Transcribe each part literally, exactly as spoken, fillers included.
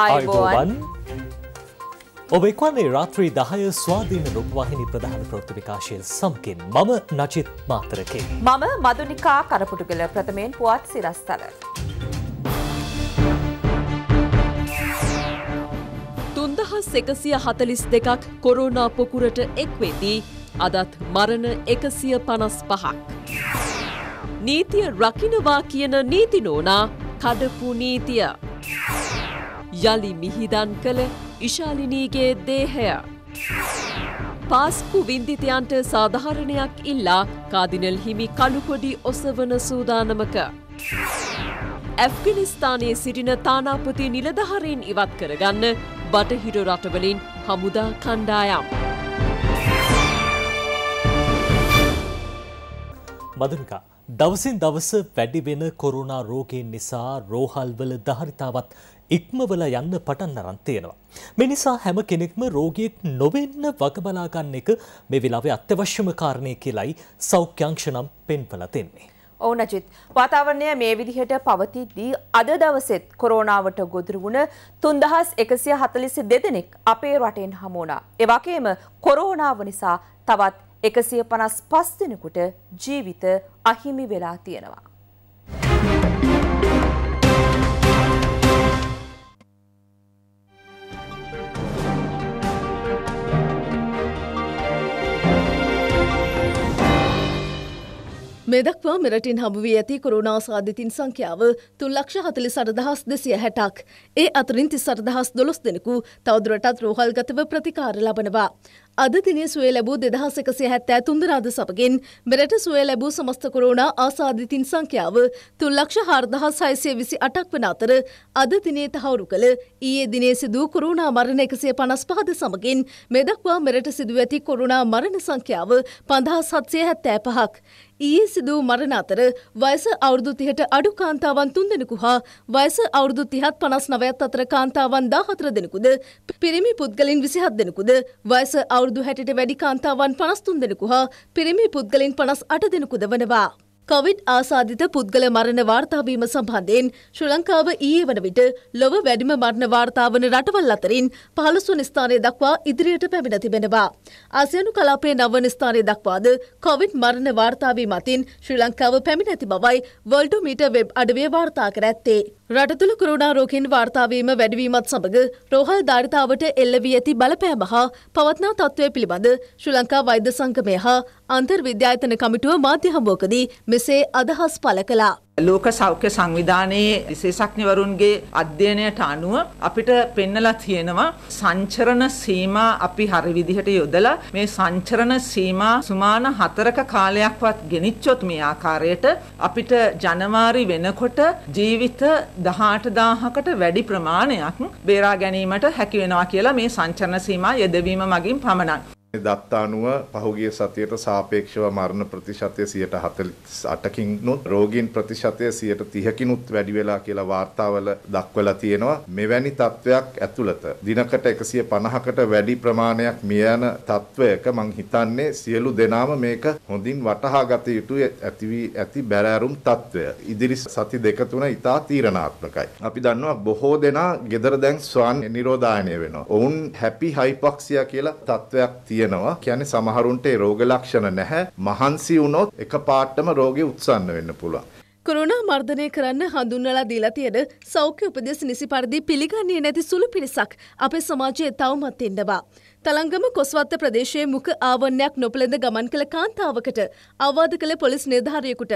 आयुष्मान ඔබෙක්වන්නේ रात्रि दहाय स्वाधीन लोकवाहिनी प्रधान प्रवृत्ति विकासशील समकिन मम नचित मात्रके मम मधुनिका करपुटुगल प्रथमेन पुआत सिरस्तल තුන්දහස් එකසිය හතළිස් දෙකක් කොරෝනා පොකුරට එක් වෙදී අදත් මරණ එකසිය පනස් පහක් නීතිය රකින්නවා කියන නීතිනෝනා කඩපු නීතිය යලි මිහිදන් කළ ඉශාලිනීගේ දේහය පාස්කු වින්දිතයන්ට සාධාරණයක් ඉල්ලා කාදිනල් හිමි කළුපොඩි ඔසවන සූදානමක ඇෆ්ගනිස්තානයේ සිටින තානාපති නිලධාරීන් ඉවත් කරගන්න බටහිර රටවලින් හමුදා කණ්ඩායම්. මදුනිකා දවසින් දවස වැඩි වෙන කොරෝනා රෝගයෙන් නිසා රෝහල්වල ධාරිතාවත් ඉක්මවලා යන්න පටන් අරන් තියෙනවා. මේ නිසා හැම කෙනෙක්ම රෝගියෙක් නොවෙන්න වග බලා ගන්න එක මේ වෙලාවේ අත්‍යවශ්‍යම කාරණේ කියලායි සෞඛ්‍යංශ නම් පෙන්වලා තින්නේ. ඔව් නජිත් වාතාවරණය මේ විදිහට පවතිද්දී අද දවසෙත් කොරෝනාවට ගොදුරු වුණ තුන්දහස් එකසිය හතළිස් දෙකක් දෙනෙක් අපේ රටෙන් හමු වුණා. ඒ වගේම කොරෝනාව නිසා තවත් එකසිය පනස් පහ දෙනෙකුට ජීවිත අහිමි වෙලා තියෙනවා. मेदक्वा मेरटिन हमुवी ऐति कोरोना साधितिन संख्याव තුන් ලක්ෂ හතළිස් අට දහස් දෙසිය හැටක් ए अतरिन තිස් අට දහස් දොළොස් दिनकु तवदुरटत रोहलगतव प्रतिकार लबनवा අද දිනේ සුවය ලැබූ දෙදහස් එකසිය හැත්තෑ තුන් රාද සමගින් මෙරට සුවය ලැබූ සමස්ත කොරෝනා ආසාදිතින් සංඛ්‍යාව තුන් ලක්ෂ හාරදහස් හයසිය විසි අටක් වන අතර අද දිනේ තහවුරු කළ ඊයේ දිනේ සිදු කොරෝනා මරණ එකසිය පනස් පහ ද සමගින් මේ දක්වා මෙරට සිදු ඇති කොරෝනා මරණ සංඛ්‍යාව පන්දහස් හත්සිය හැත්තෑ පහක් ඊයේ සිදු මරණ අතර වයස අවුරුදු තිහට අඩු කාන්තාවන් තුන් දෙනෙකු හා වයස අවුරුදු තිහත් පනස් නවයත් අතර කාන්තාවන් දාහතර දෙනෙකුද පිරිමි පුද්ගලයන් විසිහත් දෙනෙකුද වයස අවුරුදු හැටට වැඩි කාන්තාවන් පනස් තුන් දෙනෙකු හා පිරිමි පුද්ගලයන් පනස් අට දෙනෙකුද වනවා. කොවිඩ් ආසාදිත පුද්ගල මරණ වාර්තා වීම සම්බන්ධයෙන් ශ්‍රී ලංකාව ඊයේ වන විට ලොව වැඩිම මරණ වාර්තා වන රටවල් අතරින් පහළොස් වන ස්ථානය දක්වා ඉදිරියට පැමිණ තිබෙනවා. ආසියානු කලාපයේ නව වන ස්ථානය දක්වාද කොවිඩ් මරණ වාර්තා වීම අතින් ශ්‍රී ලංකාව පැමිණ ඇති බවයි වර්ල්ඩෝමීටර් වෙබ් අඩවිය වාර්තා කර ඇත්තේ. රට තුළ කොරෝනා රෝගීන් වාර්තා වීම වැඩි වීමත් සමග රෝහල් ධාරිතාවට එල්ල වී ඇති බලපෑම හා පවත්නා තත්ත්වය පිළිබඳ ශ්‍රී ලංකා වෛද්‍ය සංගමය හා අන්තර් විද්‍යායතන කමිටුව මාධ්‍ය හමුවකදී මෙසේ අදහස් පළ කළා. ලෝක සෞඛ්‍ය සංවිධානයේ විශේෂඥවරුන්ගේ අධ්‍යයනයට අනුව අපිට පෙන්නලා තියෙනවා සංචරණ සීමා අපි හරි විදිහට යොදලා මේ සංචරණ සීමා සුමාන හතරක කාලයක්වත් ගෙනිච්චොත් මේ ආකාරයට අපිට ජනවාරි වෙනකොට ජීවිත දහඅට දාහකට වැඩි ප්‍රමාණයක් බේරා ගැනීමට හැකි වෙනවා කියලා මේ සංචරණ සීමා යෙදවීම මගින් පමණයි. දත්තානුව පහුගිය සතියට සාපේක්ෂව මරණ ප්‍රතිශතය සියයට හතළිස් අටකින් උත් රෝගීන් ප්‍රතිශතය සියයට තිහකින් උත් වැඩි වෙලා කියලා වාර්තාවල දක්වලා තියෙනවා. මෙවැනි තත්වයක් ඇතුළත දිනකට එකසිය පනහකට වැඩි ප්‍රමාණයක් මිය යන තත්වයක මං හිතන්නේ සියලු දෙනාම මේක හොඳින් වටහා ගත යුතුයි. ඇති වී ඇති බැරෑරුම් තත්වය ඉදිරි සති දෙක තුන ඉතා තීරණාත්මකයි. අපි දන්නවා බොහෝ දෙනා ගෙදර දැන් ස්වයං නිරෝධායනය වෙනවා. ඔවුන් හැපි හයිපොක්සියා කියලා තත්වයක් තියෙනවා. කියන්නේ සමහරුන්ට ඒ රෝග ලක්ෂණ නැහැ. මහන්සි වුණොත් එකපාරටම රෝගේ උත්සන්න වෙන්න පුළුවන්. කොරෝනා මර්ධනය කරන්න හඳුන්වලා දීලා තියෙන සෞඛ්‍ය උපදෙස් නිසි පරිදි පිළිගන්නේ නැති සුළු පිරිසක් අපේ සමාජයේ තවමත් ඉන්නවා. තලංගම කොස්වත්ත ප්‍රදේශයේ මුඛ ආවරණයක් නොපෙළඳ ගමන් කළ කාන්තාවකට අවවාද කළ පොලිස් නිලධාරියෙකුට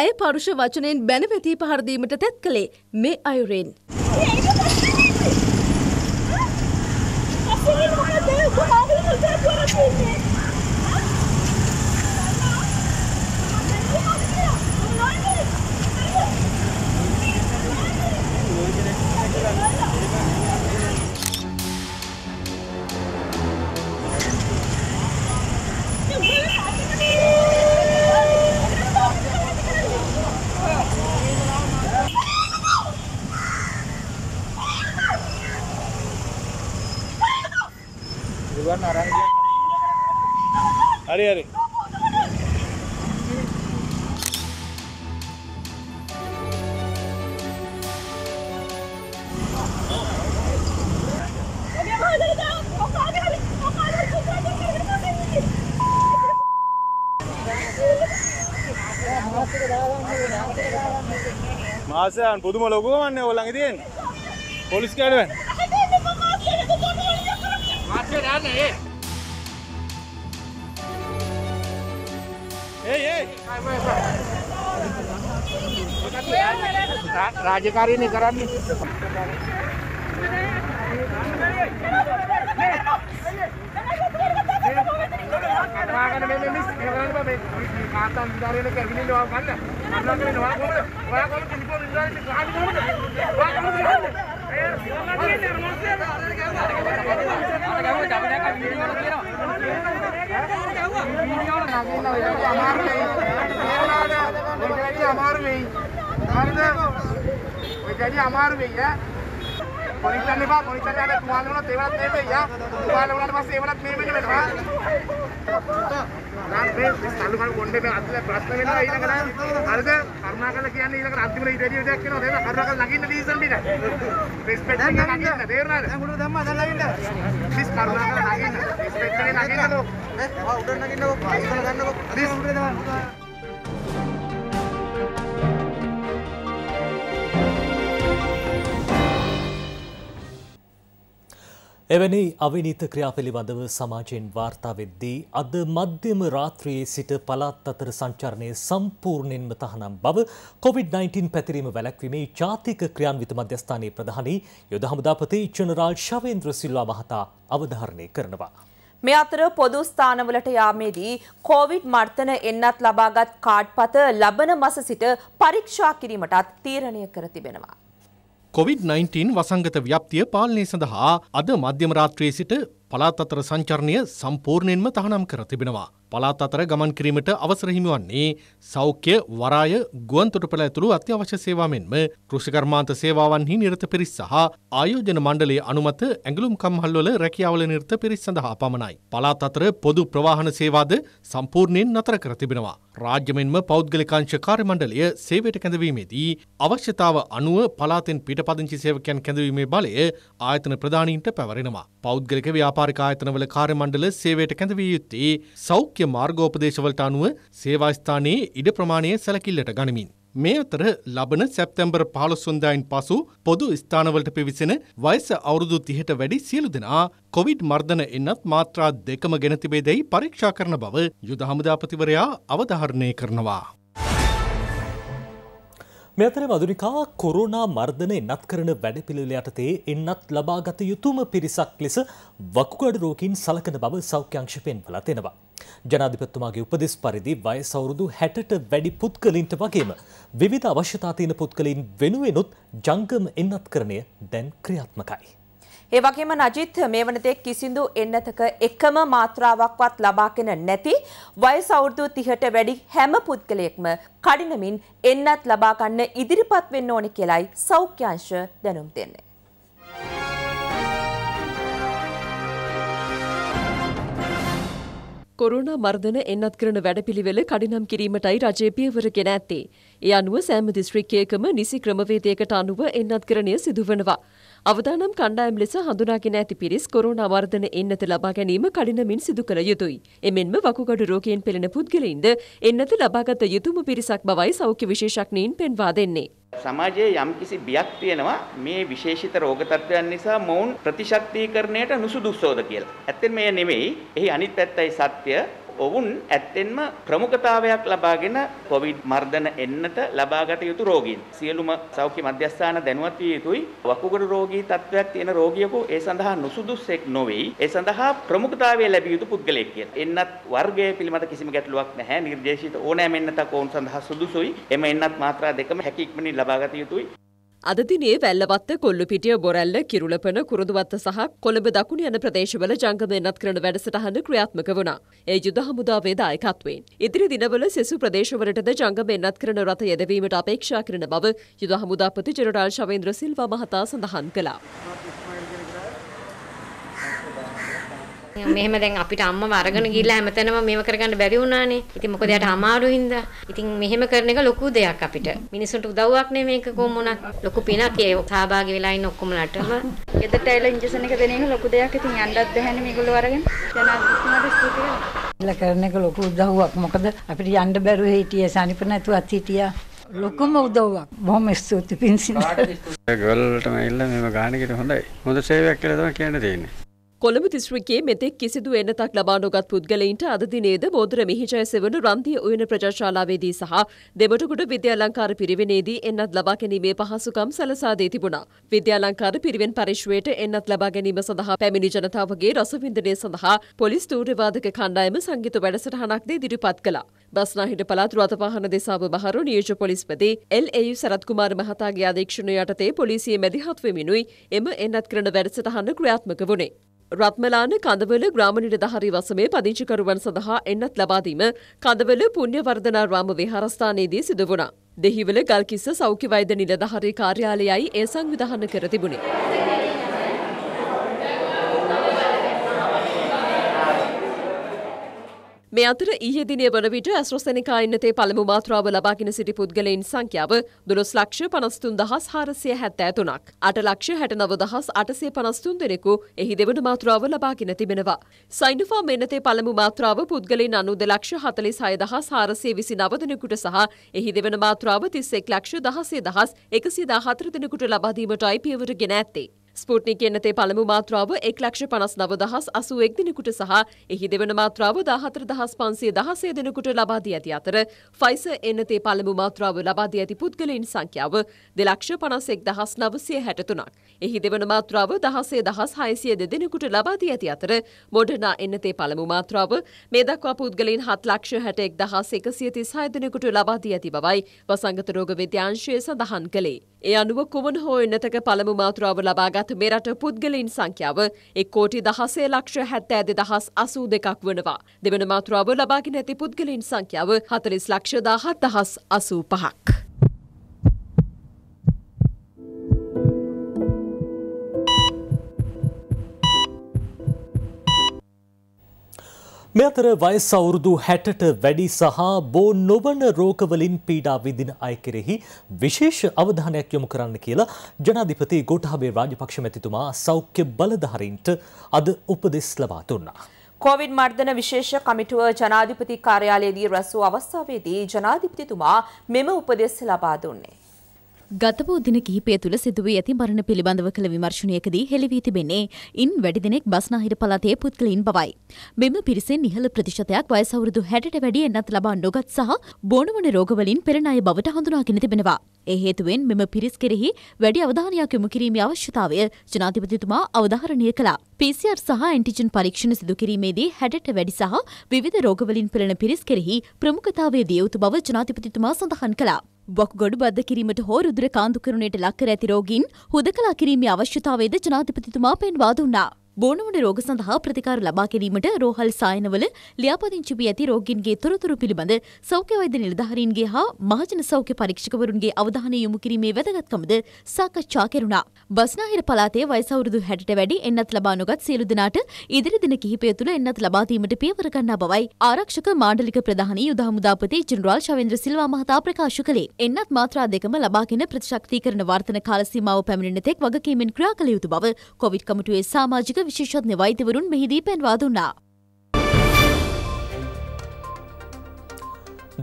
ඇය පරුෂ වචනෙන් බැනපැති පහර දීමට තැත් කළේ මේ අයුරින්. अरे अरे මාසයන් පුදුම ලොකෝ වන්නේ ඕලඟදීන් පොලිස් කැඩවෙන් මාසය දාන්නේ ඒ ඒ රාජකාරිය නේ කරන්නේ ආගන මේ මේ මිස් කරන්න බෑ මේ කාටන් ඉදාරියනේ කරගෙන ඉන්නවා ගන්න අපලක් වෙනවා කොහොමද ඔයා කොහොමද ඉතින් ඉදාරියනේ ගහන්න කොහොමද ඔයා කොහොමද ඒ මොකද කියන්නේ මොකද ආරගෙන ගහනවා ගහනවා ගහනවා වීඩියෝ වල තියෙනවා වීඩියෝ වල නගිනවා ඒක අමාරු වෙයි ඒක වැඩි අමාරු වෙයි හරිද ඔය වැඩි අමාරු වෙයි ඈ පොලිස්තරනේ බා පොලිස්තරනේ අර තුවාල වුණත් ඒවලත් මේ වෙයි යා තුවාල වුණාට පස්සේ ඒවලත් මේ වෙන්නේ නේද रात में सालू का गोंडे में आते हैं प्रश्न में ना ये लगा है हर जगह करना का लगी है ना ये लगा रात में इधर ही उधर क्यों ना देना करना का लगी ना डीजल भी ना रिस्पेक्ट नहीं करना ना देर ना है मुझे धम्मा धर लगी ना किस करना का लगी ना रिस्पेक्ट नहीं लगी ना लोग हाँ उधर ना किन्हों को इधर ना को प्लीज उधर ना එවැනි අවිනීත ක්‍රියා පිළිබඳව සමාජයෙන් වාර්තා වෙද්දී අද මධ්‍යම රාත්‍රියේ සිට පළාත් අතර සංචරණය සම්පූර්ණයෙන්ම තහනම් බව කොවිඩ්-19 පැතිරීම වැළැක්වීමේ ජාතික ක්‍රියාන්විත මධ්‍යස්ථානයේ ප්‍රධානී යුද හමුදාපති ජනරාල් ශවේන්ද්‍ර සිල්වා මහතා අවධාරණය කරනවා. මේ අතර පොදු ස්ථානවලට යාමේදී කොවිඩ් මර්ධන එන්නත් ලබාගත් කාඩ්පත ලබන මාස සිට පරීක්ෂා කිරීමටත් තීරණය කර තිබෙනවා. කොවිඩ්-19 වසංගත ව්‍යාප්තිය පාලනය සඳහා අද මධ්‍යම රාත්‍රියේ සිට පළාත් අතර සංචරණය සම්පූර්ණයෙන්ම තහනම් කර තිබෙනවා. පළාත් අතර ගමන් කිරීමට අවසර හිමි වන්නේ සෞඛ්‍ය, වරාය, ගුවන්තොටුපළ ඇතුළු අත්‍යවශ්‍ය සේවා මෙන්ම කෘෂි කර්මාන්ත සේවාවන්හි නිරත පිරිස් සහ ආයෝජන මණ්ඩලයේ අනුමත ඇඟලුම් කම්හල්වල රැකියාවල නිරත පිරිස් සඳහා පමණයි. පළාත් අතර පොදු ප්‍රවාහන සේවාද සම්පූර්ණයෙන් නතර කර තිබෙනවා. රාජ්‍ය මෙන්ම පෞද්ගලික අංශ කාර්ය මණ්ඩලය සේවයට කැඳවීමේදී අවශ්‍යතාව අනුව පළාතෙන් පිටපදිංචි සේවකයන් කැඳවීමේ බලය ආයතන ප්‍රධානීන්ට පැවරෙනවා. පෞද්ගලික ව්‍යාපාර ආයතනවල කාර්ය මණ්ඩල සේවයට කැඳවිය යුත්තේ සෞඛ්‍ය මාර්ගෝපදේශවලට අනුව සේවා ස්ථානයේ ඉඩ ප්‍රමාණය සැලකිල්ලට ගනිමින්. මේ අතර ලබන සැප්තැම්බර් 15 වෙනිදායින් පසු පොදු ස්ථානවලට පිවිසෙන වයස අවුරුදු 30ට වැඩි සියලු දෙනා කොවිඩ් මර්ධන එන්නත් මාත්‍රා දෙකම ගෙන තිබේදයි පරීක්ෂා කරන බව යුද හමුදාපතිවරයා අවධාරණය කරනවා. මේ අතර මදුනිකා කොරෝනා මර්ධන එන්නත් කරන වැඩපිළිවෙල යටතේ එන්නත් ලබාගත යුතුම පිරිසක් ලෙස වකුගඩු රෝගීන් සලකන බව සෞඛ්‍ය අංශ පෙන්වලා තියෙනවා. ජනාධිපතිතුමාගේ උපදෙස් පරිදි වයස අවුරුදු 60ට වැඩි පුද්ගලින්ට වගේම විවිධ අවශ්‍යතා තියෙන පුද්ගලින් වෙනුවෙනුත් ජංගම එන්නත්කරණය දැන් ක්‍රියාත්මකයි. ඒ වගේම නජිත් මේ වනතේ කිසිඳු එන්නතක එකම මාත්‍රාවක්වත් ලබාගෙන නැති වයස අවුරුදු 30ට වැඩි හැම පුද්ගලයෙක්ම කඩිනමින් එන්නත් ලබා ගන්න ඉදිරිපත් වෙන්න ඕනේ කියලයි සෞඛ්‍ය අංශ දැනුම් දෙන්නේ. කොරෝනා මර්ධන එන්නත් කරන වැඩපිළිවෙල කඩිනම් කිරීමටයි රජය පියවර ගෙන ඇත්තේ. ඒ අනුව සෑම දිස්ත්‍රික්කයකම නිසි ක්‍රමවේදයකට අනුව එන්නත්කරණය සිදුවනවා. අවදානම් කණ්ඩායම් ලෙස හඳුනාගෙන ඇති පිරිස් කොරෝනා මර්ධන එන්නත ලබා ගැනීම කඩිනමින් සිදු කළ යුතුයි. එමෙන්ම වකුගඩු රෝගයෙන් පෙළෙන පුද්ගලයින්ද එන්නත ලබාගත යුතුම පිරිසක් බවයි සෞඛ්‍ය විශේෂඥයින් පෙන්වා දෙන්නේ. සමාජයේ යම්කිසි බියක් තියෙනවා මේ විශේෂිත රෝග තත්ත්වයන් නිසා මොවුන් ප්‍රතිශක්තිකරණයට නුසුදුසුද කියලා. ඇත්තෙන් මේ නෙමෙයි. එහි අනිත් පැත්තයි සත්‍ය. ඔවුන් ඇත්තෙන්ම ප්‍රමුඛතාවයක් ලබාගෙන කොවිඩ් මර්ධන එන්නට ලබාගත යුතු රෝගීන් සියලුම සෞඛ්‍ය මධ්‍යස්ථාන දැනුවත් විය යුතුයි. වකුගඩු රෝගී තත්ත්වයක් තියෙන රෝගියෙකු ඒ සඳහා නුසුදුසෙක් නොවේ. ඒ සඳහා ප්‍රමුඛතාවය ලැබිය යුතු පුද්ගලයෙක් කියලා. එන්නත් වර්ගය පිළිබඳ කිසිම ගැටලුවක් නැහැ. නිර්දේශිත ඕනෑම එන්නතක් ඔවුන් සඳහා සුදුසුයි. එම එන්නත් මාත්‍රා දෙකම හැකි ඉක්මනින් ලබාගත යුතුයි. අද දිනේ වැල්ලවත්ත කොල්ලුපිටිය බොරැල්ල කිරුළපන කුරුඳුවත්ත සහ කොළඹ දකුණු යන ප්‍රදේශවල ජංගම එන්නත් කරන වැඩසටහන ක්‍රියාත්මක වුණා. ඒ යුද හමුදාවේ දායකත්වයෙන් ඉදිරි දිනවල සෙසු ප්‍රදේශවලටද ජංගම එන්නත් කරන රථ යෙදවීමට අපේක්ෂා කරන බව යුද හමුදාපති ජනරාල් ශවේන්ද්‍ර සිල්වා මහතා සඳහන් කළා. මෙහෙම දැන් අපිට අම්මව අරගෙන ගිහිල්ලා හැමතැනම මේව කරගන්න බැරි වුණානේ. ඉතින් මොකද යාට අමාරු හින්දා. ඉතින් මෙහෙම කරන එක ලොකු දෙයක් අපිට. මිනිසුන්ට උදව්වක් නේ මේක කොහොමුණත්. ලොකු පිනක් ඒ සහභාගී වෙලා ඉන්න ඔක්කොමලටම. ගෙදරට ඇවිල්ලා ඉන්ජෙක්ෂන් එක දෙන එක ලොකු දෙයක්. ඉතින් යන්නත් බැහැනේ මේගොල්ලෝ අරගෙන. දැන් අද කිසිම දෙයක් करने को लोग उद्दहुआक मकदर अपने यंत्र बेरु है इतिया सानी पर ना तो अतिया लोगों में उद्दहुआक बहुत मस्तूत पिंसी गलत में इल्ला में मगाने के लिए होना है मुझे सेव एक्चुअली तो क्या नहीं देने කොළඹ දිස්ත්‍රික්කයේ මෙතෙක් කිසිදු එනතක් ලබා නොගත් පුද්ගලයින්ට අද දිනේද බෝධර මිහිජයසෙවණ රන්දිය උයන ප්‍රජාශාලාවේදී සහ දෙමටුගොඩ විද්‍යාලංකාර පිරිවෙනේදී එන්නත් ලබා ගැනීමේ පහසුකම් සලසා දී තිබුණා. විද්‍යාලංකාර පිරිවෙන් පරිශ්‍රයේට එන්නත් ලබා ගැනීම සඳහා පැමිණි ජනතාවගේ රසවින්දනය සඳහා පොලිස් තූර්යවාදක කණ්ඩායම සංගීත වැඩසටහනක් දී ඉදිරිපත් කළා. බස්නාහිර පළාත් රථවාහන දෙසාව බහරු නියෝජ්‍ය පොලිස්පති එල්.ඒ.යු. සරත් කුමාර මහතාගේ ආදේශන යටතේ පොලිසිය මැදිහත් වෙමිනුයි එම එන්නත් කරන වැඩසටහන ක්‍රියාත්මක වුණේ. රත්මලාන කඳවල ග්‍රාම නිලධාරී වසමේ පදිංචිකරුවන් සඳහා එන්නත් ලබා දීම කඳවල පුණ්‍යවර්ධනාරාම විහාරස්ථානයේදී සිදු වුණා. දෙහිවල ගල්කිස්ස සෞඛ්‍ය වෛද්‍ය නිලධාරී කාර්යාලයයි ඒ සංවිධානය කර තිබුණේ. මේ අතර ඊයේ දිනේ වන විට ඇස්ට්‍රොසෙනිකා ඉන්නතේ පළමු මාත්‍රාව ලබාගෙන සිටි පුද්ගලයන් සංඛ්‍යාව දොළොස් ලක්ෂ පනස් තුන් දහස් හාරසිය හැත්තෑ තුනක්. අට ලක්ෂ හැට නව දහස් අටසිය පනස් තුන් දෙනෙකු එහි දෙවන මාත්‍රාව ලබාගෙන තිබෙනවා. සයිනෝෆාම් ඉන්නතේ පළමු මාත්‍රාව පුද්ගලයන් අනූ දෙක ලක්ෂ හතලිස් හය දහස් හාරසිය විසි නව දෙනෙකුට සහ එහි දෙවන මාත්‍රාව තිස් එක් ලක්ෂ දහසය දහස් එකසිය දහහතර දෙනෙකුට ලබා දීමටයි පියවර ගෙන ඇත්තේ. ස්පුට්නික් යනතේ පළමු මාත්‍රාව එක ලක්ෂ පනස් නව දහස් අසූ එක් දිනකට සහ එහි දෙවන මාත්‍රාව දාහතර දහස් පන්සිය දහසය දිනකට ලබා දී ඇති අතර ෆයිසර් යනතේ පළමු මාත්‍රාව ලබා දී ඇති පුද්ගලයන් සංඛ්‍යාව දෙක ලක්ෂ පනස් එක් දහස් නවසිය හැට තුනක්. එහි දෙවන මාත්‍රාව දහසේ දහස් හයසිය දෙක දිනකට ලබා දී ඇති අතර මොඩර්නා යනතේ පළමු මාත්‍රාව මේ දක්වා පුද්ගලයන් හත් ලක්ෂ හැට එක් දහස් එකසිය තිස් හය දිනකට ලබා දී ඇති බවයි වසංගත රෝග විද්‍යාංශය සඳහන් කළේ. ඒ අනුව කුමන හෝ එන්නතක පළමු මාත්‍රාව ලබාගත් මෙරට පුද්ගලයන් සංඛ්‍යාව එක කෝටි දහසේ ලක්ෂ හැත්තෑ දෙදහස් අසූ දෙකක් වනවා. දෙවන මාත්‍රාව ලබාගෙන ඇති පුද්ගලයන් සංඛ්‍යාව හතලිස් ලක්ෂ දහහත් දහස් අසූ පහක්. මේ අතර වයස අවුරුදු හැටට වැඩි සහ බෝ නොවන රෝගවලින් පීඩා විඳින අය කෙරෙහි විශේෂ අවධානයක් යොමු කරන්න කියලා ජනාධිපති ගෝඨාභය රාජපක්ෂ මැතිතුමා සෞඛ්‍ය බලධාරීන්ට අද උපදෙස් ලබා දුන්නා. කොවිඩ් මර්ධන විශේෂ කමිටුව ජනාධිපති කාර්යාලයේදී රැස් වූ අවස්ථාවේදී ජනාධිපතිතුමා මෙම උපදෙස් ලබා දුන්නේ. ගතපු දින කිහිපය තුළ සිදුවී ඇති මරණ පිළිබඳව කළ විමර්ශනයකදී හෙළිවී තිබෙන්නේ ඉන් වැඩි දෙනෙක් බස්නාහිර පළාතේ පුද්ගලයින් බවයි. මෙම පිරිසෙන් ඉහළ ප්‍රතිශතයක් වයස අවුරුදු හැටට වැඩි එන්නත් ලබා නොගත් සහ බෝනවන රෝගවලින් පෙර ණය බවට හඳුනාගෙන තිබෙනවා. ඒ හේතුවෙන් මෙම පිරිස් කෙරෙහි වැඩි අවධානයක් යොමු කිරීමේ අවශ්‍යතාවය ජනාධිපතිතුමා අවධාරණය කළා. පී සී ආර් සහ ඇන්ටිජන් පරීක්ෂණ සිදු කිරීමේදී හැටට වැඩි සහ විවිධ රෝගවලින් පෙළෙන පිරිස් කෙරෙහි ප්‍රමුඛතාවය දිය යුතු බව ජනාධිපතිතුමා සඳහන් කළා. බොක්ගොඩු බද්ධ කිරීමට හෝ රුධිර කාන්දුකරුණයට ලක් කර ඇති රෝගීන් හුදකලා කිරීමේ අවශ්‍යතාවයද ජනාධිපතිතුමා පෙන්වා දුන්නා. බෝනවන රෝග සඳහා ප්‍රතිකාර ලබා ගැනීමට රෝහල් සායනවල ලියාපදිංචි වී ඇති රෝගීන්ගේ තොරතුරු පිළිබඳ සෞඛ්‍ය වෛද්‍ය නිලධාරීන්ගේ හා මහජන සෞඛ්‍ය පරීක්ෂකවරුන්ගේ අවධානය යොමු කිරීමේ වැදගත්කමද සාකච්ඡා කෙරුණා. බස්නාහිර පළාතේ වයස අවුරුදු හැටට වැඩි එන්නත් ලබා නොගත් සියලු දෙනාට ඉදිරි දින කිහිපය තුළ එන්නත් ලබා දීමට පියවර ගන්නා බවයි ආරක්ෂක මාණ්ඩලික ප්‍රධානී යුද හමුදාපති ජෙනරාල් ශවේන්ද්‍ර සිල්වා මහතා ප්‍රකාශ කළේ. එන්නත් මාත්‍රා දෙකම ලබාගෙන ප්‍රතිශක්තිකරණ වර්ධන කාල සීමාව පැමිණෙන තෙක් වගකීමෙන් ක්‍රියා කළ යුතු බව කොවිඩ් කමිටුවේ සමාජික විශේෂඥ වෛද්‍යවරුන් මෙහිදී පෙන්වා දුන්නා.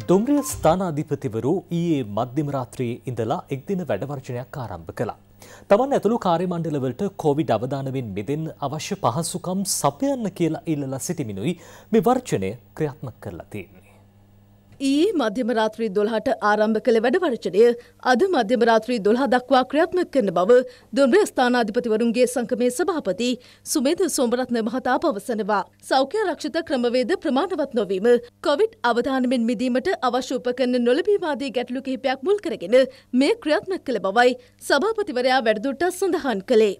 දුම්රිය ස්ථානාධිපතිවරු ඊයේ මධ්‍යම රාත්‍රියේ ඉඳලා එක් දින වැඩ වර්ජනයක් ආරම්භ කළා. තමන් ඇතුළු කාර්ය මණ්ඩලවලට කොවිඩ් අවදානමෙන් මිදෙන්න අවශ්‍ය පහසුකම් සපයන්න කියලා ඉල්ලලා සිටිමිනුයි මේ වර්ජනය ක්‍රියාත්මක කරලා තියෙන්නේ. ඊයේ මධ්‍යම රාත්‍රී දොළහට ආරම්භ කළ වැඩ වර්ජනය අද මධ්‍යම රාත්‍රී දොළහ දක්වා ක්‍රියාත්මක කරන බව දුම්රිය ස්ථානාධිපතිවරුන්ගේ සංගමේ සභාපති සුමේධ සොඹරත්න මහතා පවසනවා. සෞඛ්‍ය ආරක්ෂිත ක්‍රමවේද ප්‍රමාණවත් නොවීම කොවිඩ් අවදානමෙන් මිදීමට අවශ්‍ය උපකරණ නොලැබීම ආදී ගැටලු කිහිපයක් මුල් කරගෙන මේ ක්‍රියාත්මක කළ බවයි සභාපතිවරයා වැඩිදුරටත් සඳහන් කළේ.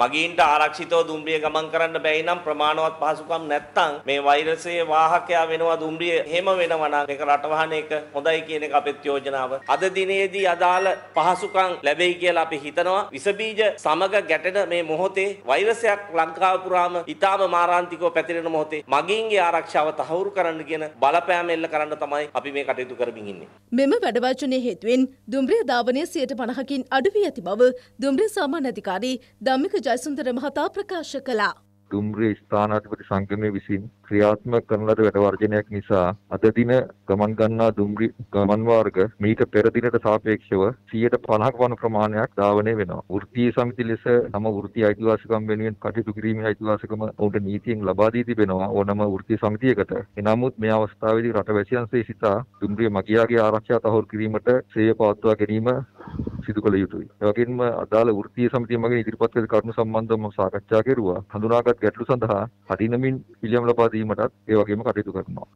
මගීන්ට ආරක්ෂිතව දුම්රිය ගමන් කරන්න බැයි නම් ප්‍රමාණවත් පහසුකම් නැත්නම් මේ වෛරසයේ වාහකයා වෙනවා දුම්රිය. එහෙම වෙනවා නම් ඒක රටවහන එක හොඳයි කියන එක අපේ යෝජනාව. අද දිනේදී අදාළ පහසුකම් ලැබෙයි කියලා අපි හිතනවා. විස බීජ සමග ගැටෙන මේ මොහොතේ වෛරසයක් ලංකාව පුරාම ඊටාම මාරාන්තිකව පැතිරෙන මොහොතේ මගීන්ගේ ආරක්ෂාව තහවුරු කරන්න කියන බලපෑම එල්ල කරන්න තමයි අපි මේ කටයුතු කරමින් ඉන්නේ. මෙම වැඩවචනයේ හේතුවෙන් දුම්රිය ධාවනයේ සියයට පනහකින් අඩු වී ඇති බව දුම්රිය සාමාන්‍ය අධිකාරී ධම්මික ජයසුන්දර මහතා ප්‍රකාශ කළා. දුම්රිය ස්ථානාධිපති සංගමයේ විසින් ක්‍රියාත්මක කරන ලද වැඩවර්ජනයක් නිසා අද දින ගමන් ගන්නා දුම්රිය ගමන් මාර්ග මීට පෙර දිනට සාපේක්ෂව සියයට පනහක වන ප්‍රමාණයක් ධාවනය වෙනවා. වෘත්තීය සමිති ලෙස තම වෘත්තීය අයිතිවාසිකම් වෙනුවෙන් කටයුතු කිරීමේ අයිතිවාසිකම ඔවුන්ට නීතියෙන් ලබා දී තිබෙනවා ඕනම වෘත්තීය සමිතියකට. එනමුත් මේ අවස්ථාවේදී රටවැසියන්සේ සිතා දුම්රිය මගියාගේ ආරක්ෂාව තහවුරු කිරීමට ශ්‍රේය පවත්වා ගැනීම සිදු කළ යුතුයි. එවැගේම අදාළ වෘත්තීය සමිතිය මගින් ඉදිරිපත් කළ කරුණු සම්බන්ධව මම සාකච්ඡා කෙරුවා. හඳුනාගත් ගැටලු සඳහා හදිනමින් පිළියම් ලබා දීමටත් ඒ වගේම කටයුතු කරනවා.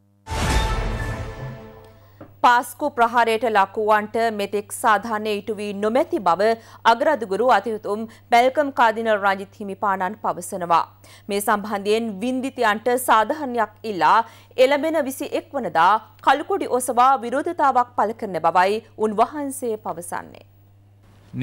පාස්කු ප්‍රහාරයට ලක් වූවන්ට මෙතෙක් සාධාරණ ඊට වී නොමැති බව අගරදුගුරු අතිඋතුම් බැල්කම් කාදිනල් රංජිත් හිමිපාණන් පවසනවා. මේ සම්බන්ධයෙන් වින්දිතයන්ට සාධාරණයක් ඉල්ලා එළඹෙන විසි එක් වනදා කළුකොඩි ඔසවා විරෝධතාවක් පළ කරන බවයි උන්වහන්සේ පවසන්නේ.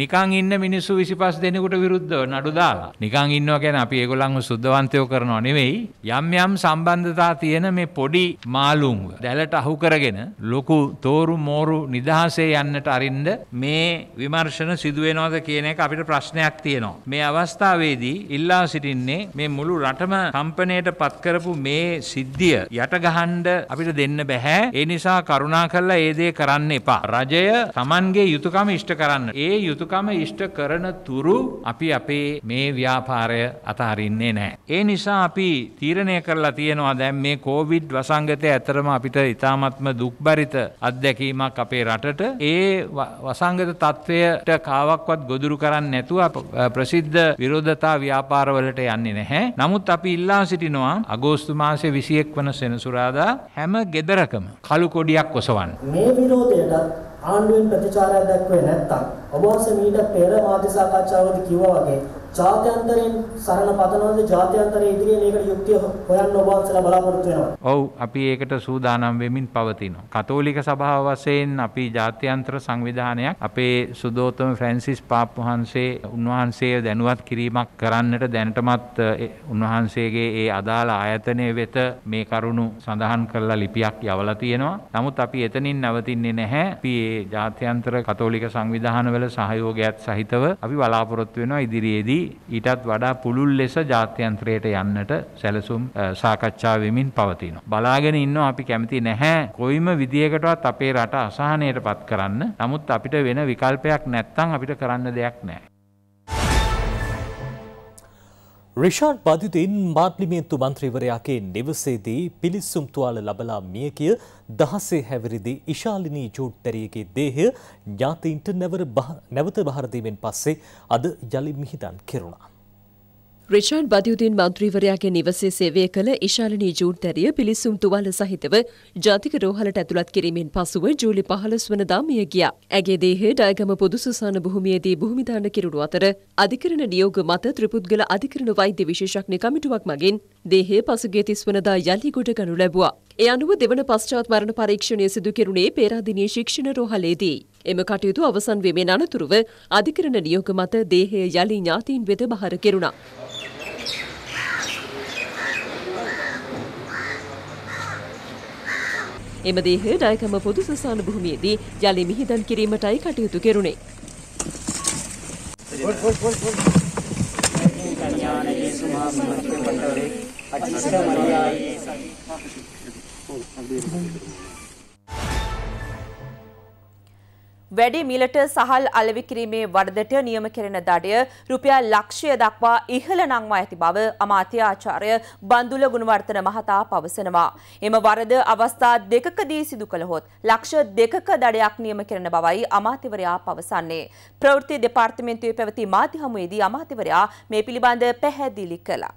නිකං ඉන්න මිනිස්සු විසිපස් දෙනෙකුට විරුද්ධව නඩු දාලා නිකං ඉන්නවා කියන්නේ අපි ඒගොල්ලන්ව සුද්ධවන්තයෝ කරනවා නෙවෙයි. යම් යම් සම්බන්ධතා තියෙන මේ පොඩි මාළුන්ව දැලට අහු කරගෙන ලොකු තෝරු මෝරු නිදහසේ යන්නට අරින්ද මේ විමර්ශන සිදු වෙනවද කියන එක අපිට ප්‍රශ්නයක් තියෙනවා. මේ අවස්ථාවේදී ඉල්ලා සිටින්නේ මේ මුළු රටම කම්පණයට පත් කරපු මේ සිද්ධිය යටගහන්න අපිට දෙන්න බෑ. ඒ නිසා කරුණාකරලා ඒ දේ කරන්න එපා. රජය Tamanගේ යුතුයකම ඉෂ්ට කරන්න. ඒ යුතුය කම ඉෂ්ට කරන තුරු අපි අපේ මේ ව්‍යාපාරය අතහරින්නේ නැහැ. ඒ නිසා අපි තීරණය කරලා තියෙනවා දැන් මේ කොවිඩ් වසංගතය ඇතරම අපිට ඉතාමත්ම දුක්බරිත අත්දැකීමක් අපේ රටට. ඒ වසංගත තත්වයට කාවක්වත් ගොදුරු කරන්නේ නැතුව ප්‍රසිද්ධ විරෝධතා ව්‍යාපාරවලට යන්නේ නැහැ. නමුත් අපි ඉල්ලා සිටිනවා අගෝස්තු මාසයේ විසි එක් වන සෙනසුරාදා හැම ගෙදරකම කළු කොඩියක් ඔසවන්න. මේ විරෝධයට ආණ්ඩුවෙන් ප්‍රතිචාරයක් දක්වන්නේ නැත්නම් ඔබ වහන්සේ මීට පෙර මාධ්‍ය සාකච්ඡාවකදී කිව්වා වගේ ජාත්‍යන්තරයෙන් සරණ පතනවලදී ජාත්‍යන්තරයේ ඉදිරියේ මේකට යුක්තිය හොයන්න ඔබ වහන්සේලා බලාපොරොත්තු වෙනවා. ඔව් අපි ඒකට සූදානම් වෙමින් පවතිනවා. කතෝලික සභාව වශයෙන් අපි ජාත්‍යන්තර සංවිධානයක් අපේ සුදෝතම ෆ්‍රැන්සිස් පාප් වහන්සේ උන්වහන්සේ දැනුවත් කිරීමක් කරන්නට දැනටමත් උන්වහන්සේගේ ඒ අදාළ ආයතනය වෙත මේ කරුණු සඳහන් කරලා ලිපියක් යවලා තියෙනවා. නමුත් අපි එතනින් නැවතින්නේ නැහැ. අපි ජාත්‍යන්තර කතෝලික සංවිධානවල සහයෝගයත් සහිතව අපි බලාපොරොත්තු වෙනවා ඉදිරියේදී ඊටත් වඩා පුළුල් ලෙස ජාත්‍යන්තරයට යන්නට සැලසුම් සාකච්ඡා වෙමින් පවතිනවා. බලාගෙන ඉන්නවා අපි කැමති නැහැ කොයිම විදියකටවත් අපේ රට අසහනයටපත් කරන්න. නමුත් අපිට වෙන විකල්පයක් නැත්නම් අපිට කරන්න දෙයක් නැහැ. රිෂාඩ් බදුදින් පාර්ලිමේන්තු මන්ත්‍රීවරයාගේ නිවසේදී පිලිස්සුම් තුවාල ලබලා මිය ගිය දහසේ හැවිරිදි ඉශාලිනී ජෝඩ්තරියගේ දේහය ඥාතීන්ට නැවත බහර දීමෙන් පස්සේ අද යලි මිහිදන් කෙරුණා. රිෂාඩ් බදුදින් මන්ත්‍රීවරයාගේ නිවසේ සේවය කළ ඉශාලිනී ජෝඩ්තරිය පිලිස්සුම් තුවාල සහිතව ජාතික රෝහලට ඇතුළත් කිරීමෙන් පසුව ජූලි පහළොස් වනදා මිය ගියා. ඇගේ දේහය ඩයගම පොදු සුසාන භූමියේදී භූමිදාන කෙරුණු අතර අධිකරණ නියෝග මත ත්‍රිපුද්ගල අධිකරණ වෛද්‍ය විශේෂඥ කමිටුවක් මගින් දේහය පසුගිය තිස් වනදා යලි ගොඩ ගනු ලැබුවා. ඒ අනුව දෙවන පශ්චාත් මරණ පරීක්ෂණය සිදු කෙරුණේ පේරාදෙණිය ශික්ෂණ රෝහලේදී. එම කටයුතු අවසන් වීමෙන් අනතුරුව අධිකරණ නියෝග මත දේහය යලි ඥාතීන් වෙත බහර කෙරුණා. එම දේහය ඩයගම පොදු සසාන භූමියේදී යලි මිහිදන් කිරීමටයි කටයුතු කෙරුණේ. වැඩි මිලට සහල් අලෙවි කිරීමේ වරදට නියම කෙරෙන දඩය රුපියල් ලක්ෂය දක්වා ඉහළ නංවා ඇති බව අමාත්‍ය ආචාර්ය බන්දුල ගුණවර්ධන මහතා පවසනවා. එම වරද අවස්ථා දෙකකදී සිදු කළහොත් ලක්ෂ දෙකක දඩයක් නියම කෙරෙන බවයි අමාත්‍යවරයා පවසන්නේ. ප්‍රවෘත්ති දෙපාර්තමේන්තුවේ පැවති මාධ්‍ය හමුවේදී අමාත්‍යවරයා මේ පිළිබඳ පැහැදිලි කළා.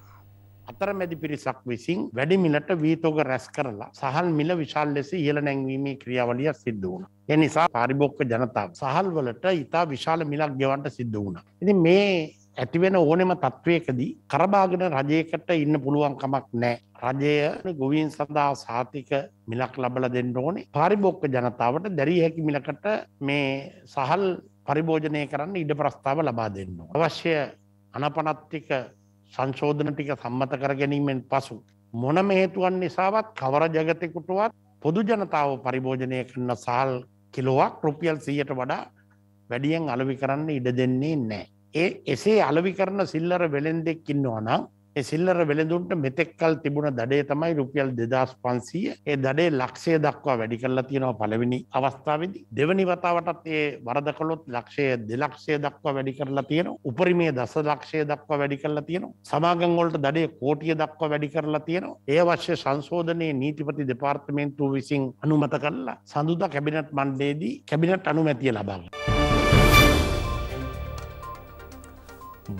අතරමැදි පිරිසක් විසින් වැඩි මිලට වීතෝග රැස් කරලා සහල් මිල විශාල ලෙස ඉහළ නැංවීමේ ක්‍රියාවලිය සිද්ධ වුණා. ඒ නිසා පාරිභෝගික ජනතාව සහල් වලට ඉතා විශාල මිලක් ගෙවන්න සිද්ධ වුණා. ඉතින් මේ ඇති වෙන ඕනෙම තත්වයකදී කරබාගෙන රජයකට ඉන්න පුළුවන් කමක් නැහැ. රජය ගොවීන් සඳහා සාතික මිලක් ලබලා දෙන්න ඕනේ. පාරිභෝගික ජනතාවට දැරිය හැකි මිලකට මේ සහල් පරිභෝජනය කරන්න ඉඩ ප්‍රස්තාව ලබා දෙන්න ඕනේ. අවශ්‍ය අනපනත්තික සංශෝධන ටික සම්මත කර ගැනීමෙන් පසු මොනම හේතුවක් නිසාවත් කවර ජගතෙකුටවත් පොදු ජනතාව පරිභෝජනය කරන සහල් කිලෝවක් රුපියල් සියයට වඩා වැඩියෙන් අලෙවි කරන්න ඉඩ දෙන්නේ නැහැ. ඒ එසේ අලෙවි කරන සිල්ලර වෙළෙන්දෙක් ඉන්නවා නම් ඒ සිල්ලර වෙළඳුන්ට මෙතෙක්කල් තිබුණ දඩේ තමයි රුපියල් දෙදාස් පන්සීය. ඒ දඩේ ලක්ෂය දක්වා වැඩි කරලා තියෙනවා පළවෙනි අවස්ථාවේදී. දෙවනි වතාවටත් ඒ වරද කළොත් ලක්ෂය දෙලක්ෂය දක්වා වැඩි කරලා තියෙනවා. උපරිමයේ දස ලක්ෂය දක්වා වැඩි කරලා තියෙනවා. සමාගම් වලට දඩේ කෝටිය දක්වා වැඩි කරලා තියෙනවා. ඒ අවශ්‍ය සංශෝධනයේ නීතිපති දෙපාර්තමේන්තුව විසින් අනුමත කළා. සඳුදා කැබිනට් මණ්ඩලයේදී කැබිනට් අනුමැතිය ලබා ගන්නවා.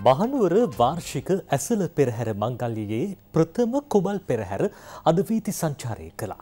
महानुवर वार्षिक ඇසළ පෙරහැර මංගල්‍යයේ प्रथम කුමල් පෙරහැර අද වීථි සංචාරය කළා.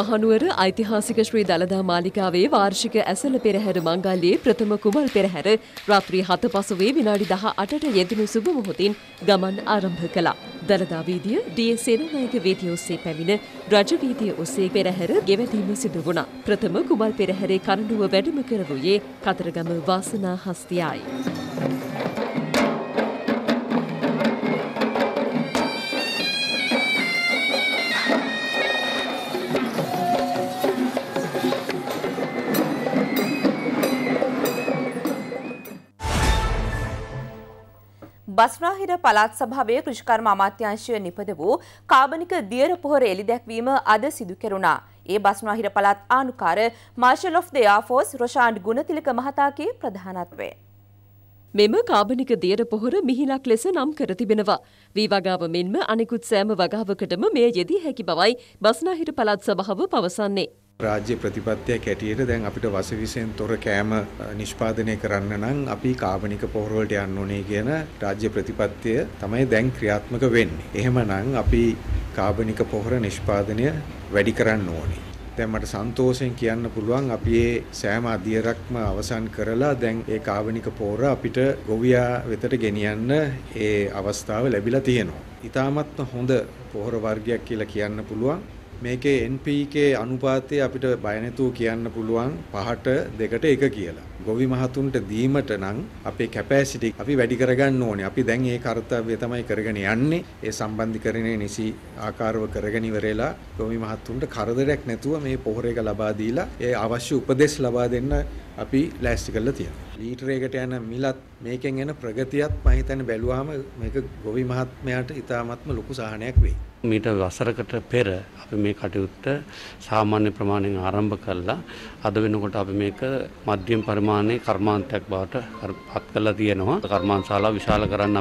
महानुवर ऐतिहासिक श्री දළදා මාලිකාවේ वार्षिक ඇසළ පෙරහැර මංගල්‍යයේ प्रथम කුමල් පෙරහැර රාත්‍රී හත පසුවේ විනාඩි දහ අටට යෙදුණු සුබ මොහොතින් ගමන් ආරම්භ කළා. දළදා වීදිය ඩී සේනානායක වීදිය ඔස්සේ පැමිණ රජ වීදිය ඔස්සේ පෙරහැර ගෙවැදීම සිදු වුණා. ප්‍රථම කුමල් පෙරහැරේ කරඬුව වැඩම කරවුවේ කතරගම වාසනා හස්තියයි. බස්නාහිර පළාත් සභාවේ කෘෂිකර්ම අමාත්‍යාංශය නිපද වූ කාබනික දියර පොහොර එළිදැක්වීම අද සිදු කෙරුණා. ඒ බස්නාහිර පළාත් ආණ්ඩුකාර marshal of the air force Roshan Gunathilaka මහතාගේ ප්‍රධානත්වයෙන් මෙම කාබනික දියර පොහොර මිහිලක් ලෙස නම් කර තිබෙනවා. වී වගාව මෙන්ම අනෙකුත් සෑම වගාවකටම මෙය යෙදී හැකි බවයි බස්නාහිර පළාත් සභාව පවසන්නේ. राज्य प्रतिपत्ति कैटियर दें अभी तो वास्तविक सें तोर कैम निष्पादने कराने नंग अभी काबनी का पौरोल ध्यान नोने के ना राज्य प्रतिपत्ति तमाय दें क्रियात्मक वेन ऐहमा नंग अभी काबनी का पौरा निष्पादने वैधिकरण नोने ते मर संतोषें किया न पुलवांग अभी ये सैम आदि रक्म अवसान करला दें ये काबनी का पौरा अभी तो गोविया वेतर गेनियन මේකේ එන් පී කේ අනුපාතය අපිට බය නැතුව කියන්න පුළුවන් පහට දෙකට එක කියලා. ගොවි මහතුන්ට දීමට නම් අපේ කැපැසිටි අපි වැඩි කරගන්න ඕනේ. අපි දැන් ඒ කාර්යය තමයි කරගෙන යන්නේ. ඒ සම්බන්ධීකරණය නිසි ආකාරව කරගෙන ඉවරලා ගොවි මහතුන්ට කරදරයක් නැතුව මේ පොහොර එක ලබා දීලා ඒ අවශ්‍ය උපදෙස් ලබා දෙන්න අපි ලෑස්ති කරලා තියෙනවා. ලීටර් එකට යන මිලත් මේකෙන් එන ප්‍රගතියත් මම හිතන්නේ බැලුවාම මේක ගොවි මහත්මයාට ඉතාමත්ම ලොකු සහනයක් වෙයි. मीट वसरकट पेर अभी मे कटयुक्त सामान्य प्रमाण आरंभ करला अदनकोट अभी मेक मध्यम परमाणे कर्मांत्यट हत्कल दिएनो कर्मांशाला विशालकरण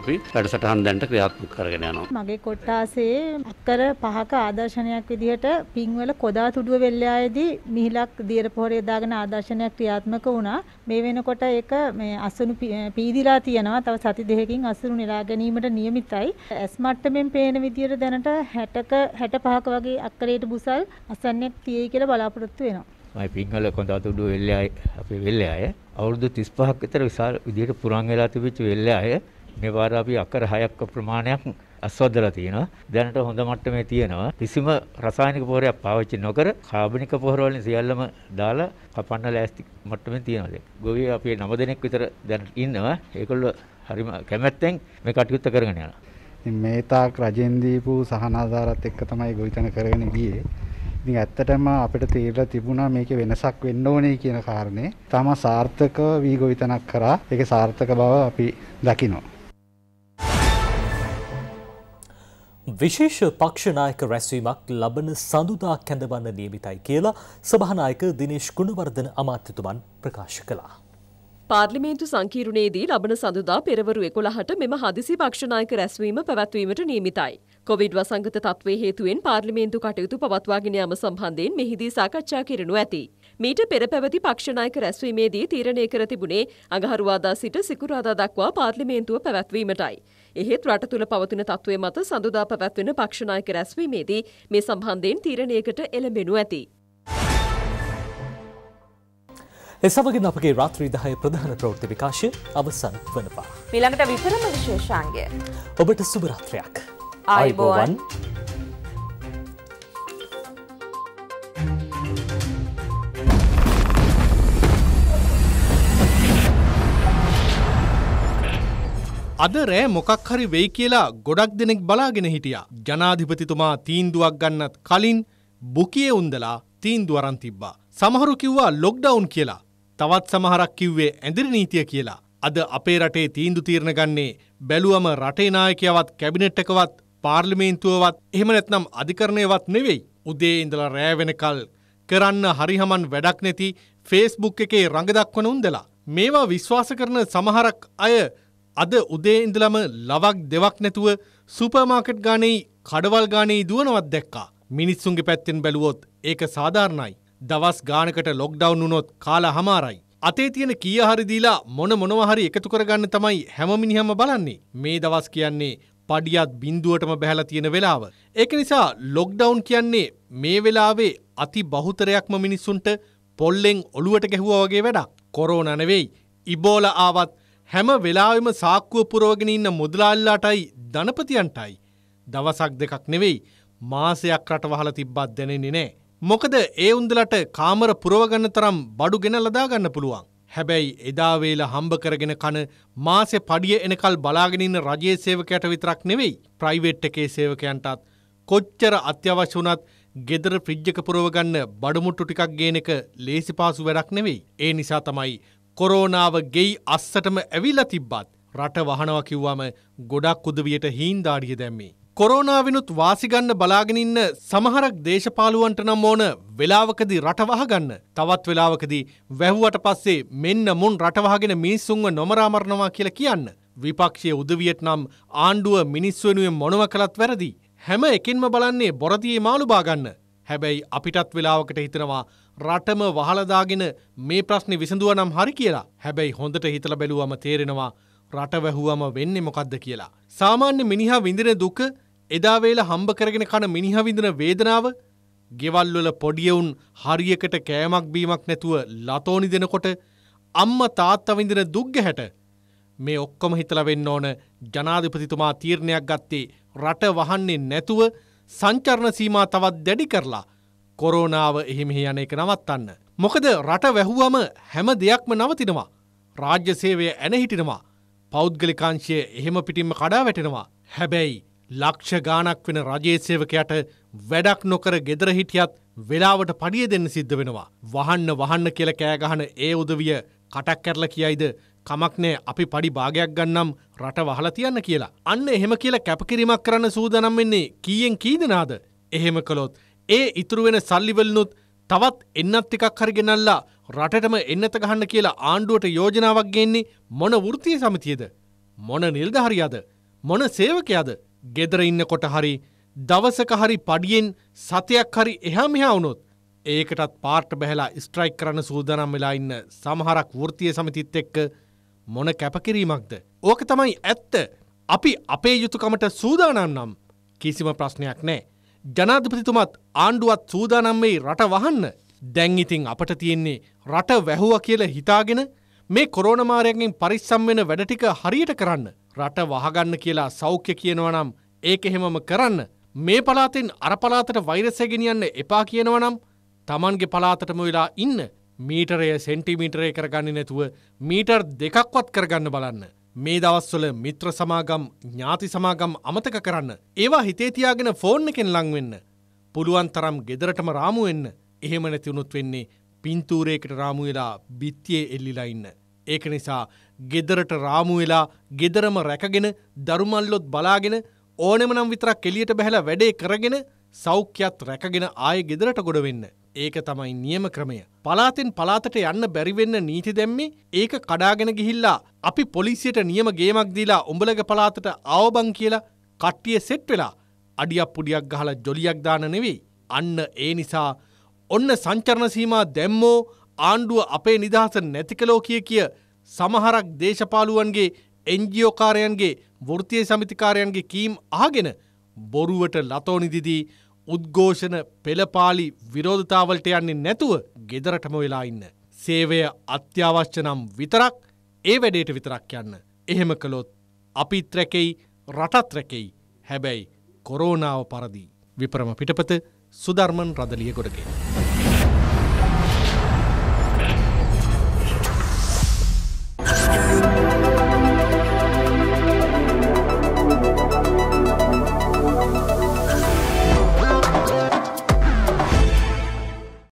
सटांत क्रियात्मक करगना मगे कोट्टा से अक्कर पहाक आदर्शनयक विधियट पिंगवल कोदा तुडुव वेल्लायेदी मिहिलक दियर पोरे දාගෙන ආදර්ශනයක් ක්‍රියාත්මක වුණා. මේ වෙනකොට ඒක මේ අසුණු පීදිලා තියෙනවා. තව සති දෙකකින් අසුණු නෙලා ගැනීමට නියමිතයි. ඇස් මට්ටමින් පේන විදියට දැනට හැටක හැට පහක වගේ අක්කරයට බුසල් අසන්නක් තියෙයි කියලා බලාපොරොත්තු වෙනවා. මම පින්වල කොඳාතුඩු වෙල්ලේ අය අපේ වෙල්ලේ අය අවුරුදු තිස් පහක් විතර විශාල විදිහට පුරන් වෙලා තිබිච්ච වෙල්ලේ අය මේ වාර අපි අක්කර හයක් ප්‍රමාණයක් අස්වද්දලා තියෙනවා. දැනට හොඳ මට්ටමේ තියෙනවා. කිසිම රසායනික පොහොරයක් පාවිච්චි නොකර කාබනික පොහොර වලින් සියල්ලම දාලා කපන්න ලෑස්ති මට්ටමේ තියෙනවා දැන්. ගොවිය අපේ නව දෙනෙක් විතර දැන් ඉන්නවා. ඒගොල්ලෝ හරිම කැමැත්තෙන් මේ කටයුත්ත කරගෙන යනවා. मेहता रजें दीपू सहनाधार तेक्कतम गोवितन करगे इतनी अतटम अपट तीर तिबुना मेके वेनसा वेन्नोने की कारणे तम सार्थक वी गोवितन खरा एक सार्थक भाव अभी दकिनो विशेष पक्ष नायक रැස්වීමක් ලබන සඳුදා කැඳවන්න නියමිතයි කියලා සභානායක දිනේෂ් ගුණවර්ධන අමාත්‍යතුමන් ප්‍රකාශ කළා. පාර්ලිමේන්තු සංකීර්ණයේදී ලබන සඳුදා පෙරවරු එකොළහට මෙම හදිසි පක්ෂනායක රැස්වීම පැවැත්වීමට නියමිතයි. කොවිඩ් වසංගත තත්ත්වයේ හේතුවෙන් පාර්ලිමේන්තු කටයුතු පවත්වාගෙන යාම සම්බන්ධයෙන් මෙහිදී සාකච්ඡා කෙරෙනු ඇති. මීට පෙර පැවති පක්ෂනායක රැස්වීමේදී තීරණය කර තිබුණේ අඟහරුවාදා සිට සිකුරාදා දක්වා පාර්ලිමේන්තුව පැවැත්වීමටයි. එහෙත් රට තුළ පවතින තත්ත්වය මත සඳුදා පැවැත්වෙන පක්ෂනායක රැස්වීමේදී මේ සම්බන්ධයෙන් තීරණයකට එළඹෙනු ඇති. එසවගින් අපගේ රාත්‍රී දහය ප්‍රධාන ප්‍රවෘත්ති විකාශය අවසන් වනවා. ඊළඟට විතරම විශේෂාංගය. ඔබට සුබ රාත්‍රියක්. ආයුබෝවන්. අද රෑ මොකක් හරි වෙයි කියලා ගොඩක් දෙනෙක් බලාගෙන හිටියා. ජනාධිපතිතුමා තීන්දුවක් ගන්නත් කලින් බුකියේ උන්දලා තීන්දුවරන් තිබ්බා. සමහරු කිව්වා ලොක්ඩවුන් කියලා. තවත් සමහරක් කිව්වේ ඇඳිරි නීතිය කියලා. අද අපේ රටේ තීන්දුව తీරන ගන්නේ බැලුවම රටේ නායකයවත් කැබිනට් එකවත් පාර්ලිමේන්තුවවත් එහෙම නැත්නම් අධිකරණයවත් නෙවෙයි. උදේ ඉඳලා රෑ වෙනකල් කරන්න හරිහමන් වැඩක් නැති ෆේස්බුක් එකේ රඟ දක්වන උන්දලා. මේවා විශ්වාස කරන සමහරක් අය අද උදේ ඉඳලම ලවක් දෙවක් නැතුව සුපර් මාකට් ගානේ කඩවල් ගානේ දුවනවත් දැක්කා. මිනිස්සුන්ගේ පැත්තෙන් බැලුවොත් ඒක සාධාරණයි. දවස් ගානකට ලොක්ඩවුන් වුණොත් කාලා හමාරයි. අතේ තියෙන කීය හරි දීලා මොන මොනවා හරි එකතු කරගන්න තමයි හැම මිනිහම බලන්නේ. මේ දවස් කියන්නේ පඩියත් බින්දුවටම බැහැලා තියෙන වෙලාව. ඒක නිසා ලොක්ඩවුන් කියන්නේ මේ වෙලාවේ අති බහුතරයක්ම මිනිස්සුන්ට පොල්ලෙන් ඔළුවට ගැහුවා වගේ වැඩක්. කොරෝනා නෙවෙයි, ඉබෝලා ආවත් හැම වෙලාවෙම සාක්කුව පුරවගෙන ඉන්න මුදලාලිලාටයි ධනපතියන්ටයි දවසක් දෙකක් නෙවෙයි මාසයක් රට වහලා තිබ්බත් දැනෙන්නේ නැහැ. මොකද ඒ උන්දලට කාමර පුරවගන්න තරම් බඩු ගෙනලා දාගන්න පුළුවන්. හැබැයි එදා වේල හම්බ කරගෙන කන මාසේ පඩිය එනකල් බලාගෙන ඉන්න රජයේ සේවකයාට විතරක් නෙවෙයි, ප්‍රයිවට් එකේ සේවකයන්ටත් කොච්චර අත්‍යවශ්‍ය වුණත් ගෙදර ෆ්‍රිජ් එක පුරවගන්න බඩු මුට්ටු ටිකක් ගේන එක ලේසි පාසු වැඩක් නෙවෙයි. ඒ නිසා තමයි කොරෝනාව ගෙයි අස්සටම ඇවිල්ලා තිබ්බත් රට වහනවා කිව්වම ගොඩක් උදවියට හීන්දාඩිය දැම්මේ. කොරෝනාවිනුත් වාසි ගන්න බලාගෙන ඉන්න සමහරක් දේශපාලුවන්ට නම් ඕන වෙලාවකදී රට වහගන්න. තවත් වෙලාවකදී වැහුවට පස්සේ මෙන්න මුන් රට වහගෙන මිනිස්සුන්ව නොමරා මරනවා කියලා කියන්න. විපක්ෂයේ උදවියට නම් ආණ්ඩුව මිනිස්සු වෙනුවෙන් මොනව කළත් වැරදි. හැම එකින්ම බලන්නේ බොරදියේ මාළු බා ගන්න. හැබැයි අපිටත් වෙලාවකට හිතනවා රටම වහලදාගෙන මේ ප්‍රශ්නේ විසඳුවා නම් හරි කියලා. හැබැයි හොඳට හිතලා බැලුවම තේරෙනවා රට වැහුවම වෙන්නේ මොකද්ද කියලා. සාමාන්‍ය මිනිහා විඳින දුක, එදා වේල හම්බ කරගෙන කන මිනිහා විඳින වේදනාව, ගෙවල් වල පොඩි උන් හරියකට කෑමක් බීමක් නැතුව ලතෝනි දෙනකොට අම්මා තාත්තා විඳින දුක් ගැහැට මේ ඔක්කොම හිතලා වෙන්න ඕන ජනාධිපතිතුමා තීරණයක් ගත්තේ රට වහන්නේ නැතුව සංචරණ සීමා තවත් දැඩි කරලා කොරෝනාව එහිම යන එක නවත්තන්න. මොකද රට වැහුවම හැම දෙයක්ම නවතිනවා. රාජ්‍ය සේවය ඇන හිටිනවා. පෞද්ගලිකාංශය එහෙම පිටින්ම කඩා වැටෙනවා. හැබැයි ලක්ෂ ගාණක් වෙන රජයේ සේවකයාට වැඩක් නොකර ගෙදර හිටියත් වෙලාවට පඩිය දෙන්න සිද්ධ වෙනවා. වහන්න වහන්න කියලා කෑ ගහන ඒ උදවිය කටක් කරලා කියයිද කමක් නෑ අපි පඩි භාගයක් ගන්නම් රට වහලා තියන්න කියලා. අන්න එහෙම කියලා කැපකිරීමක් කරන්න සූදානම් වෙන්නේ කීයෙන් කී දෙනාද? එහෙම කළොත් ඒ ඉතුරු වෙන සල්ලිවලනුත් තවත් එන්නත් එකක් හරි ගෙනල්ලා රටටම එන්නත ගහන්න කියලා ආණ්ඩුවට යෝජනාවක් ගේන්නේ මොන වෘත්තීය සමිතියද? මොන නිලධාරියාද? මොන සේවකයාද? ගෙදර ඉන්නකොට හරි දවසක හරි පඩියෙන් සතයක් හරි එහා මෙහා වුණොත් ඒකටත් පාර්ට බැහැලා ස්ට්‍රයික් කරන්න සූදානම් වෙලා ඉන්න සමහරක් වෘත්තීය සමිතිත් එක්ක මොන කැපකිරීමක්ද? ඕක තමයි ඇත්ත. අපි අපේ යුතුයකමට සූදානම් නම් කිසිම ප්‍රශ්නයක් නැහැ. ජනාධිපතිතුමත් ආණ්ඩුවත් සූදානම් වෙයි රට වහන්න. දැන් ඉතින් අපට තියෙන්නේ රට වැහුවා කියලා හිතාගෙන මේ කොරෝනා මාරයෙන් පරිස්සම් වෙන වැඩ ටික හරියට කරන්න. රට වහගන්න කියලා සෞඛ්‍ය කියනවා නම් ඒක එහෙමම කරන්න. මේ පළාතෙන් අර පළාතට වෛරසය ගෙනියන්න එපා කියනවා නම් Tamange පළාතටම වෙලා ඉන්න. මීටරය සෙන්ටිමීටරය කරගන්නේ නැතුව මීටර් දෙකක්වත් කරගන්න බලන්න. මේ දවස්වල මිත්‍ර සමාගම් ඥාති සමාගම් අමතක කරන්න. ඒවා හිතේ තියාගෙන ෆෝන් එකෙන් ලං වෙන්න. පුළුවන් තරම් ගෙදරටම රාමු වෙන්න. එහෙම නැති වුණොත් වෙන්නේ පින්තූරයකට රාමු වෙලා බිත්තියේ එල්ලිලා ඉන්න. ඒක නිසා ගෙදරට රාමු වෙලා ගෙදරම රැකගෙන දරුමල්ලොත් බලාගෙන ඕනෙම නම් විතරක් එළියට බහැලා වැඩේ කරගෙන සෞඛ්‍යයත් රැකගෙන ආයේ ගෙදරට ගොඩ වෙන්න. ඒක තමයි නියම ක්‍රමය. පලාතෙන් පලාතට යන්න බැරි වෙන්න නීති දැම්මේ ඒක කඩාගෙන ගිහිල්ලා අපි පොලිසියට නියම ගේමක් දීලා උඹලගේ පලාතට ආවබන් කියලා කට්ටිය සෙට් වෙලා අඩියක් පුඩියක් ගහලා ජොලියක් දාන නෙවෙයි. අන්න ඒ නිසා ඔන්න සංචරණ සීමා දැම්මෝ ආණ්ඩුව අපේ නිදහස නැති කළෝ කිය කිය සමහරක් දේශපාලුවන්ගේ එන් ජී ඕ කාරයන්ගේ වෘත්තීය සමිතිකාරයන්ගේ කීම් අහගෙන බොරුවට ලතෝනි දිදී උද්ඝෝෂණ පෙළපාලි විරෝධතාවලට යන්නේ නැතුව ගෙදරටම වෙලා ඉන්න. සේවය අත්‍යවශ්‍ය නම් විතරක් ඒ වැඩේට විතරක් යන්න. එහෙම කළොත් අපිත් රැකෙයි, රටත් රැකෙයි. හැබැයි කොරෝනාව පරදී. විපරම පිටපත සුධර්මන් රදලිය ගොඩගේ.